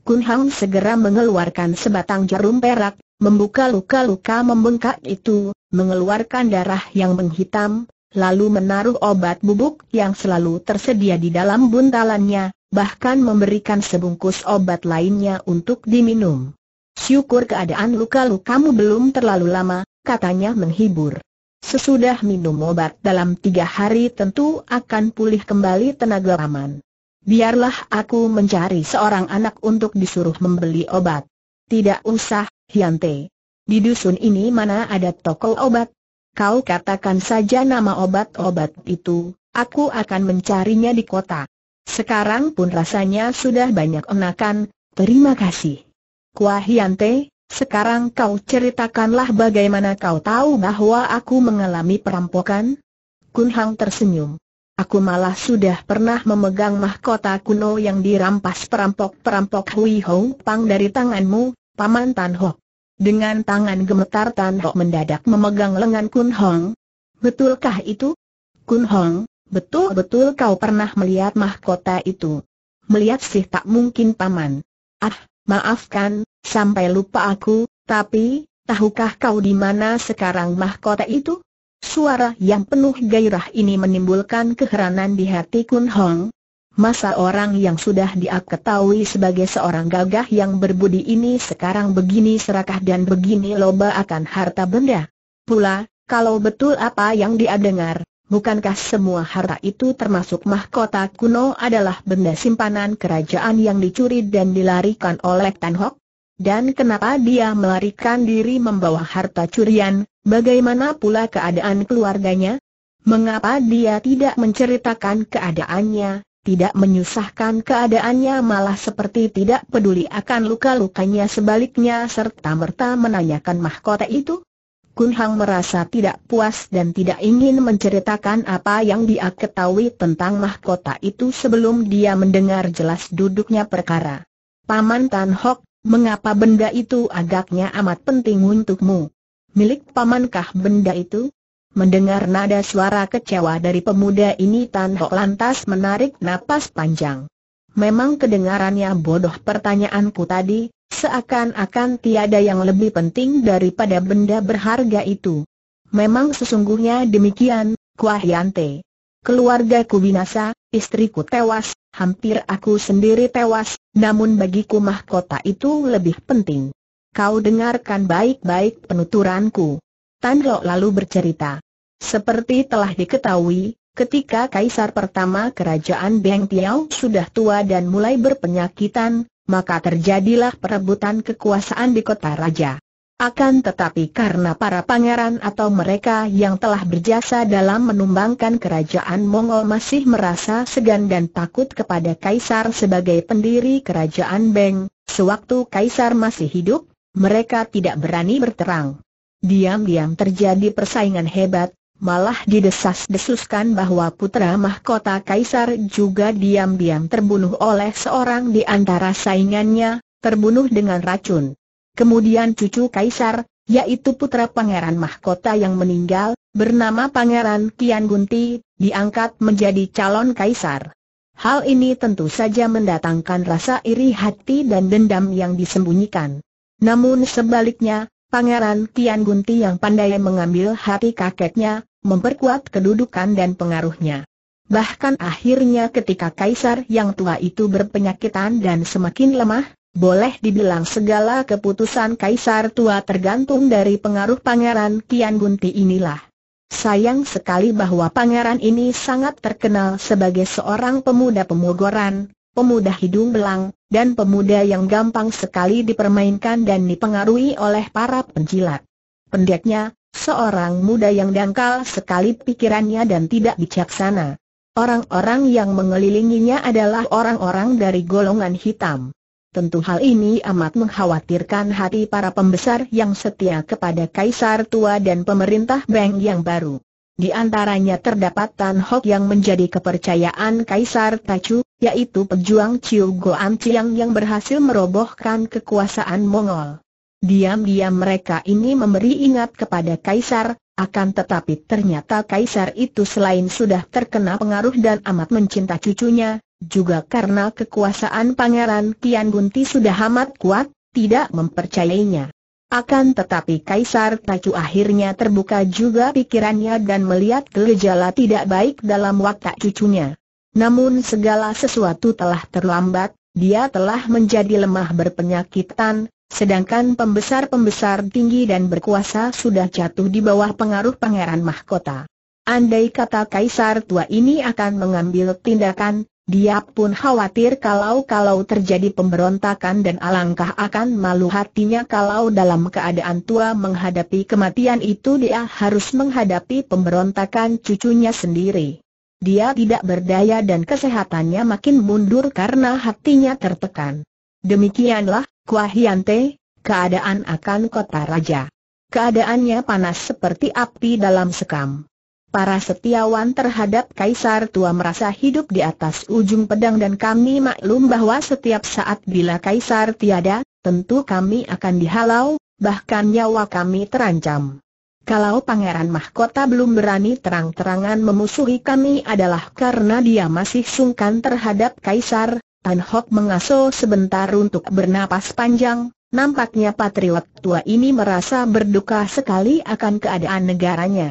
Kun Hang segera mengeluarkan sebatang jarum perak, membuka luka-luka membengkak itu, mengeluarkan darah yang menghitam, lalu menaruh obat bubuk yang selalu tersedia di dalam buntalannya. Bahkan memberikan sebungkus obat lainnya untuk diminum. Syukur keadaan luka-lukamu belum terlalu lama, katanya menghibur. Sesudah minum obat dalam tiga hari tentu akan pulih kembali tenaga paman. Biarlah aku mencari seorang anak untuk disuruh membeli obat. Tidak usah, Hian Te. Di dusun ini mana ada toko obat? Kau katakan saja nama obat-obat itu, aku akan mencarinya di kota. Sekarang pun rasanya sudah banyak enakan, terima kasih. Kua Hian Te, sekarang kau ceritakanlah bagaimana kau tahu bahwa aku mengalami perampokan? Kun Hang tersenyum. Aku malah sudah pernah memegang mahkota kuno yang dirampas perampok-perampok Hui Hong Pang dari tanganmu, Paman Tan Ho. Dengan tangan gemetar Tan Ho mendadak memegang lengan Kun Hang. Betulkah itu? Kun Hang, betul-betul kau pernah melihat mahkota itu. Melihat sih tak mungkin paman. Ah, maafkan, sampai lupa aku. Tapi, tahukah kau di mana sekarang mahkota itu? Suara yang penuh gairah ini menimbulkan keheranan di hati Kun Hong. Masa orang yang sudah dia ketahui sebagai seorang gagah yang berbudi ini sekarang begini serakah dan begini loba akan harta benda. Pula, kalau betul apa yang dia dengar, bukankah semua harta itu termasuk mahkota kuno adalah benda simpanan kerajaan yang dicuri dan dilarikan oleh Tan Hock? Dan kenapa dia melarikan diri membawa harta curian, bagaimana pula keadaan keluarganya? Mengapa dia tidak menceritakan keadaannya? Tidak menyusahkan keadaannya malah seperti tidak peduli akan luka-lukanya sebaliknya serta-merta menanyakan mahkota itu? Kun Hang merasa tidak puas dan tidak ingin menceritakan apa yang dia ketahui tentang mahkota itu sebelum dia mendengar jelas duduknya perkara. Paman Tan Hock, mengapa benda itu agaknya amat penting untukmu? Milik pamankah benda itu? Mendengar nada suara kecewa dari pemuda ini Tan Hock lantas menarik napas panjang. Memang kedengarannya bodoh pertanyaanku tadi, seakan-akan tiada yang lebih penting daripada benda berharga itu. Memang sesungguhnya demikian, Kwa Hian Te. Keluargaku binasa, istriku tewas, hampir aku sendiri tewas, namun bagiku mahkota itu lebih penting. Kau dengarkan baik-baik penuturanku. Tan Hock lalu bercerita. Seperti telah diketahui, ketika kaisar pertama kerajaan Beng Tiao sudah tua dan mulai berpenyakitan, maka terjadilah perebutan kekuasaan di kota raja. Akan tetapi karena para pangeran atau mereka yang telah berjasa dalam menumbangkan kerajaan Mongol masih merasa segan dan takut kepada kaisar sebagai pendiri kerajaan Beng, sewaktu kaisar masih hidup, mereka tidak berani berterang. Diam-diam terjadi persaingan hebat. Malah didesas-desuskan bahwa putra mahkota kaisar juga diam-diam terbunuh oleh seorang di antara saingannya, terbunuh dengan racun. Kemudian cucu kaisar, yaitu putra pangeran mahkota yang meninggal, bernama Pangeran Qian Gunti, diangkat menjadi calon kaisar. Hal ini tentu saja mendatangkan rasa iri hati dan dendam yang disembunyikan. Namun sebaliknya, Pangeran Qian Gunti yang pandai mengambil hati kakeknya, memperkuat kedudukan dan pengaruhnya. Bahkan akhirnya ketika kaisar yang tua itu berpenyakitan dan semakin lemah, boleh dibilang segala keputusan kaisar tua tergantung dari pengaruh Pangeran Qian Gunti inilah. Sayang sekali bahwa pangeran ini sangat terkenal sebagai seorang pemuda pemogoran, pemuda hidung belang, dan pemuda yang gampang sekali dipermainkan dan dipengaruhi oleh para penjilat. Pendeknya, seorang muda yang dangkal sekali pikirannya dan tidak bijaksana. Orang-orang yang mengelilinginya adalah orang-orang dari golongan hitam. Tentu hal ini amat mengkhawatirkan hati para pembesar yang setia kepada kaisar tua dan pemerintah Beng yang baru. Di antaranya terdapat Tan Hock yang menjadi kepercayaan kaisar Tacu, yaitu pejuang Chiu Goan Chiang yang berhasil merobohkan kekuasaan Mongol. Diam-diam mereka ini memberi ingat kepada kaisar, akan tetapi ternyata kaisar itu selain sudah terkena pengaruh dan amat mencinta cucunya, juga karena kekuasaan Pangeran Qian Gunti sudah amat kuat, tidak mempercayainya. Akan tetapi kaisar Tacu akhirnya terbuka juga pikirannya dan melihat gejala tidak baik dalam watak cucunya. Namun segala sesuatu telah terlambat, dia telah menjadi lemah berpenyakitan, sedangkan pembesar-pembesar tinggi dan berkuasa sudah jatuh di bawah pengaruh pangeran mahkota. Andai kata kaisar tua ini akan mengambil tindakan, dia pun khawatir kalau-kalau terjadi pemberontakan dan alangkah akan malu hatinya kalau dalam keadaan tua menghadapi kematian itu dia harus menghadapi pemberontakan cucunya sendiri. Dia tidak berdaya dan kesehatannya makin mundur karena hatinya tertekan. Demikianlah, Kwa Hian Te, keadaan akan kota raja. Keadaannya panas seperti api dalam sekam. Para setiawan terhadap kaisar tua merasa hidup di atas ujung pedang dan kami maklum bahwa setiap saat bila kaisar tiada, tentu kami akan dihalau, bahkan nyawa kami terancam. Kalau pangeran mahkota belum berani terang-terangan memusuhi kami adalah karena dia masih sungkan terhadap kaisar. Tan Hock mengaso sebentar untuk bernapas panjang, nampaknya patriot tua ini merasa berduka sekali akan keadaan negaranya.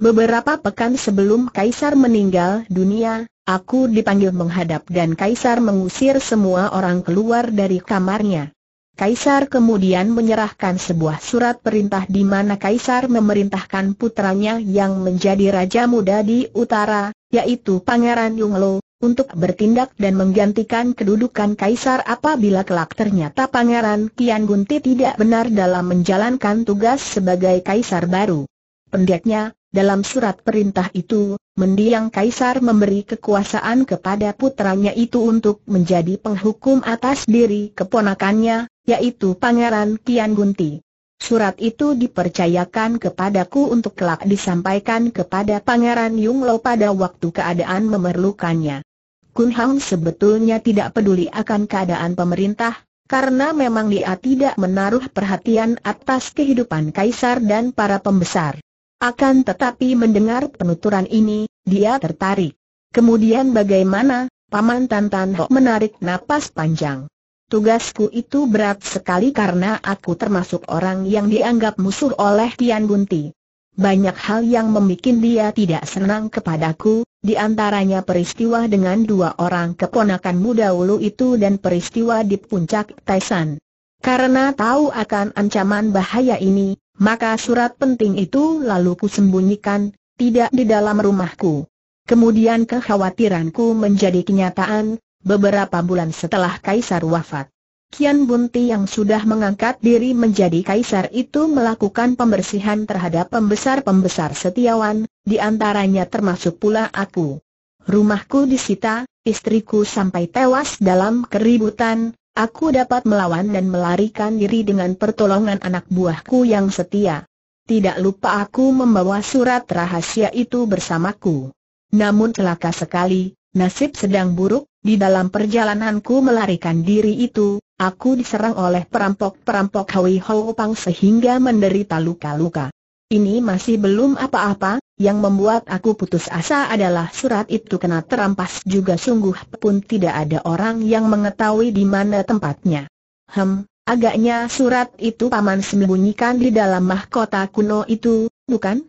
Beberapa pekan sebelum kaisar meninggal dunia, Aku dipanggil menghadap dan Kaisar mengusir semua orang keluar dari kamarnya. Kaisar kemudian menyerahkan sebuah surat perintah di mana Kaisar memerintahkan putranya yang menjadi raja muda di utara, yaitu Pangeran Yunglo, untuk bertindak dan menggantikan kedudukan Kaisar apabila kelak ternyata Pangeran Kian Gunti tidak benar dalam menjalankan tugas sebagai Kaisar baru. Pendeknya, dalam surat perintah itu, mendiang Kaisar memberi kekuasaan kepada putranya itu untuk menjadi penghukum atas diri keponakannya, yaitu Pangeran Kian Gunti. Surat itu dipercayakan kepadaku untuk kelak disampaikan kepada Pangeran Yunglo pada waktu keadaan memerlukannya. Kun Hong sebetulnya tidak peduli akan keadaan pemerintah, karena memang dia tidak menaruh perhatian atas kehidupan Kaisar dan para pembesar. Akan tetapi mendengar penuturan ini, dia tertarik. Kemudian bagaimana, Paman Tan Tan Ho menarik napas panjang. Tugasku itu berat sekali karena aku termasuk orang yang dianggap musuh oleh Kian Gunti. Banyak hal yang membuat dia tidak senang kepadaku, di antaranya peristiwa dengan dua orang keponakanmu dahulu itu dan peristiwa di puncak Taisan. Karena tahu akan ancaman bahaya ini, maka surat penting itu lalu kusembunyikan, tidak di dalam rumahku. Kemudian kekhawatiranku menjadi kenyataan, beberapa bulan setelah Kaisar wafat. Kian Gunti yang sudah mengangkat diri menjadi Kaisar itu melakukan pembersihan terhadap pembesar-pembesar setiawan, di antaranya termasuk pula aku. Rumahku disita, istriku sampai tewas dalam keributan. Aku dapat melawan dan melarikan diri dengan pertolongan anak buahku yang setia. Tidak lupa aku membawa surat rahasia itu bersamaku. Namun celaka sekali, nasib sedang buruk, di dalam perjalananku melarikan diri itu, aku diserang oleh perampok-perampok Hwi Hou Pang sehingga menderita luka-luka. Ini masih belum apa-apa, yang membuat aku putus asa adalah surat itu kena terampas juga. Sungguh pun tidak ada orang yang mengetahui di mana tempatnya. Hem, agaknya surat itu Paman sembunyikan di dalam mahkota kuno itu, bukan?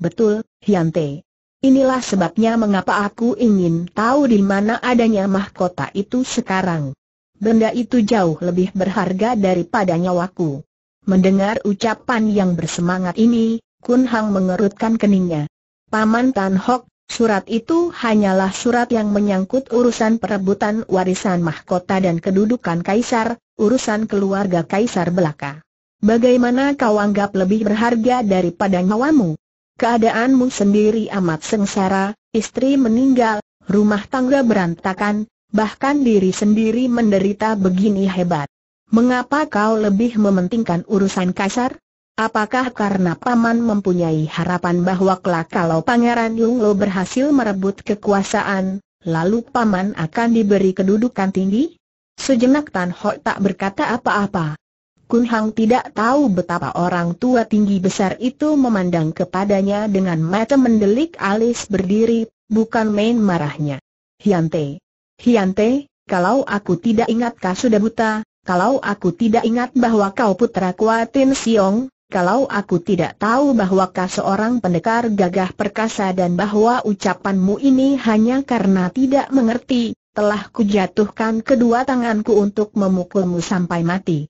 Betul, Hyante. Inilah sebabnya mengapa aku ingin tahu di mana adanya mahkota itu sekarang. Benda itu jauh lebih berharga daripada nyawaku. Mendengar ucapan yang bersemangat ini, Kun Hong mengerutkan keningnya. Paman Tan Ho, surat itu hanyalah surat yang menyangkut urusan perebutan warisan mahkota dan kedudukan Kaisar, urusan keluarga Kaisar belaka. Bagaimana kau anggap lebih berharga daripada nyawamu? Keadaanmu sendiri amat sengsara, istri meninggal, rumah tangga berantakan, bahkan diri sendiri menderita begini hebat. Mengapa kau lebih mementingkan urusan Kaisar? Apakah karena Paman mempunyai harapan bahwa kelak kalau Pangeran Yunglo berhasil merebut kekuasaan, lalu Paman akan diberi kedudukan tinggi? Sejenak Tan Ho tak berkata apa-apa. Kun Hong tidak tahu betapa orang tua tinggi besar itu memandang kepadanya dengan mata mendelik alis berdiri, bukan main marahnya. Hyante, Hyante, kalau aku tidak ingatkah sudah buta, kalau aku tidak ingat bahwa kau putra Kuatin Siong, kalau aku tidak tahu bahwa kau seorang pendekar gagah perkasa dan bahwa ucapanmu ini hanya karena tidak mengerti, telah kujatuhkan kedua tanganku untuk memukulmu sampai mati.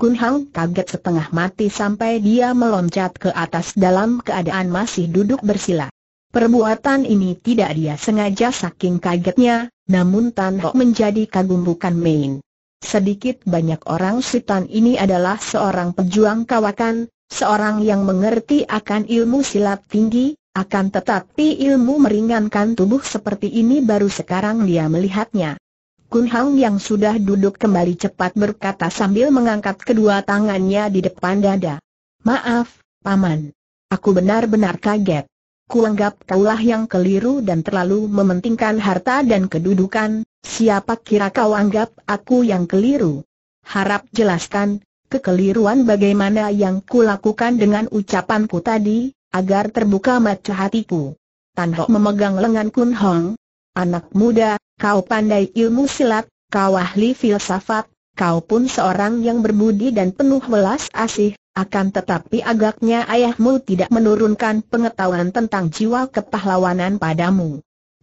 Kun Hong kaget setengah mati sampai dia meloncat ke atas dalam keadaan masih duduk bersila. Perbuatan ini tidak dia sengaja saking kagetnya, namun Tan Ho menjadi kagum bukan main. Sedikit banyak orang Sitan ini adalah seorang pejuang kawakan, seorang yang mengerti akan ilmu silat tinggi, akan tetapi ilmu meringankan tubuh seperti ini baru sekarang dia melihatnya. Kun Hong yang sudah duduk kembali cepat berkata sambil mengangkat kedua tangannya di depan dada. Maaf, Paman. Aku benar-benar kaget. Kuanggap kaulah yang keliru dan terlalu mementingkan harta dan kedudukan, siapa kira kau anggap aku yang keliru? Harap jelaskan, kekeliruan bagaimana yang kulakukan dengan ucapanku tadi, agar terbuka mata hatiku. Tan Ho memegang lengan Kun Hong. Anak muda, kau pandai ilmu silat, kau ahli filsafat, kau pun seorang yang berbudi dan penuh welas asih. Akan tetapi agaknya ayahmu tidak menurunkan pengetahuan tentang jiwa kepahlawanan padamu.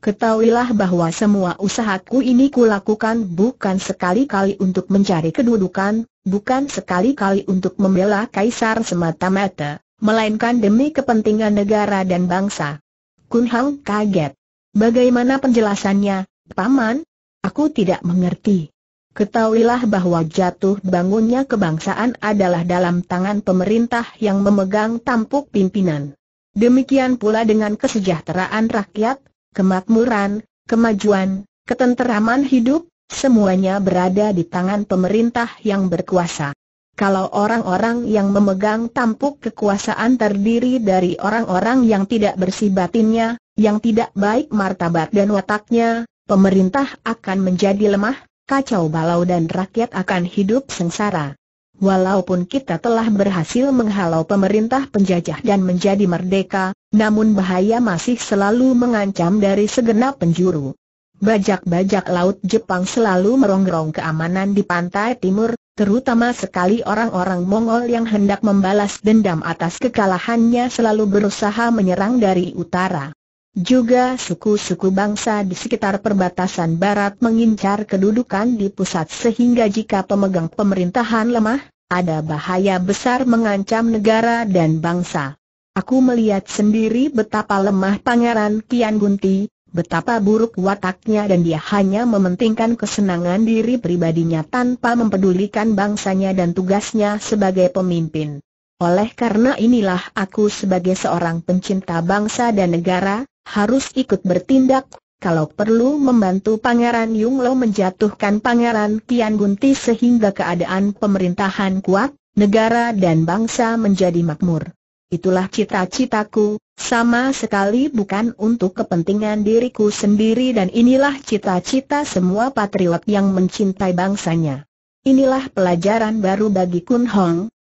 ketahuilah bahwa semua usahaku ini kulakukan bukan sekali-kali untuk mencari kedudukan, bukan sekali-kali untuk membela kaisar semata-mata, melainkan demi kepentingan negara dan bangsa." Kun Hang kaget. "Bagaimana penjelasannya, Paman? Aku tidak mengerti." "Ketahuilah bahwa jatuh bangunnya kebangsaan adalah dalam tangan pemerintah yang memegang tampuk pimpinan. Demikian pula dengan kesejahteraan rakyat, kemakmuran, kemajuan, ketenteraman hidup, semuanya berada di tangan pemerintah yang berkuasa. Kalau orang-orang yang memegang tampuk kekuasaan terdiri dari orang-orang yang tidak bersih batinnya, yang tidak baik martabat dan wataknya, pemerintah akan menjadi lemah, kacau balau dan rakyat akan hidup sengsara. Walaupun kita telah berhasil menghalau pemerintah penjajah dan menjadi merdeka, namun bahaya masih selalu mengancam dari segenap penjuru. Bajak-bajak laut Jepang selalu merongrong keamanan di pantai timur, terutama sekali orang-orang Mongol yang hendak membalas dendam atas kekalahannya selalu berusaha menyerang dari utara. Juga suku-suku bangsa di sekitar perbatasan barat mengincar kedudukan di pusat sehingga jika pemegang pemerintahan lemah, ada bahaya besar mengancam negara dan bangsa. Aku melihat sendiri betapa lemah Pangeran Kian Gunti, betapa buruk wataknya dan dia hanya mementingkan kesenangan diri pribadinya tanpa mempedulikan bangsanya dan tugasnya sebagai pemimpin. Oleh karena inilah aku sebagai seorang pencinta bangsa dan negara, harus ikut bertindak, kalau perlu membantu Pangeran Yung Lo menjatuhkan Pangeran Kian Gunti sehingga keadaan pemerintahan kuat, negara dan bangsa menjadi makmur. Itulah cita-citaku, sama sekali bukan untuk kepentingan diriku sendiri dan inilah cita-cita semua patriot yang mencintai bangsanya." Inilah pelajaran baru bagi Kun Hong,